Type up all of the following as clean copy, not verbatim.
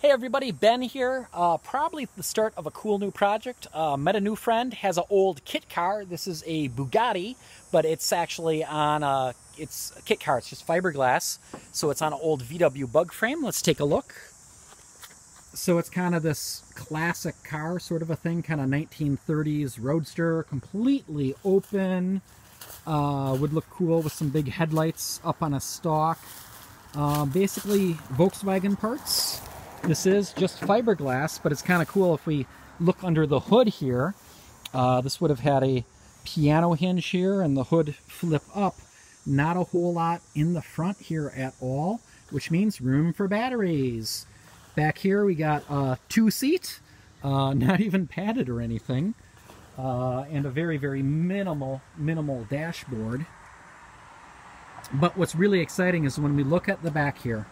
Hey everybody, Ben here. Probably the start of a cool new project. Met a new friend, has an old kit car. This is a Bugatti, but it's actually on a kit car. It's just fiberglass, so it's on an old VW bug frame. Let's take a look. So it's kind of this classic car sort of a thing, kind of 1930s roadster, completely open. Would look cool with some big headlights up on a stalk. Basically Volkswagen parts. This is just fiberglass, but it's kind of cool if we look under the hood here. This would have had a piano hinge here and the hood flip up. Not a whole lot in the front here at all, which means room for batteries. Back here we got a two-seat, not even padded or anything, and a very, very minimal dashboard. But what's really exciting is when we look at the back here.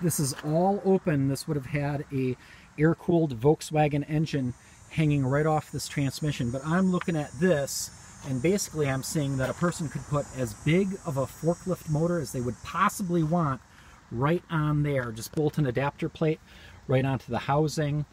This is all open. This would have had a air-cooled Volkswagen engine hanging right off this transmission. But I'm looking at this, and basically I'm seeing that a person could put as big of a forklift motor as they would possibly want right on there. Just bolt an adapter plate right onto the housing.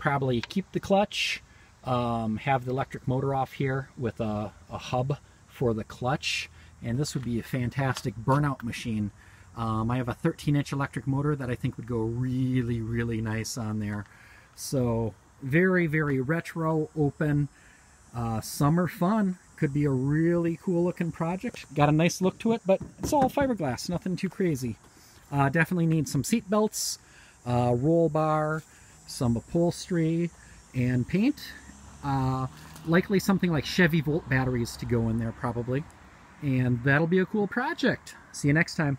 Probably keep the clutch. Have the electric motor off here with a hub for the clutch. And this would be a fantastic burnout machine. I have a 13-inch electric motor that I think would go really, really nice on there. So very, very retro, open, summer fun. Could be a really cool-looking project. Got a nice look to it, but it's all fiberglass, nothing too crazy. Definitely need some seat belts, roll bar, some upholstery, and paint. Likely something like Chevy Bolt batteries to go in there probably. And that'll be a cool project. See you next time.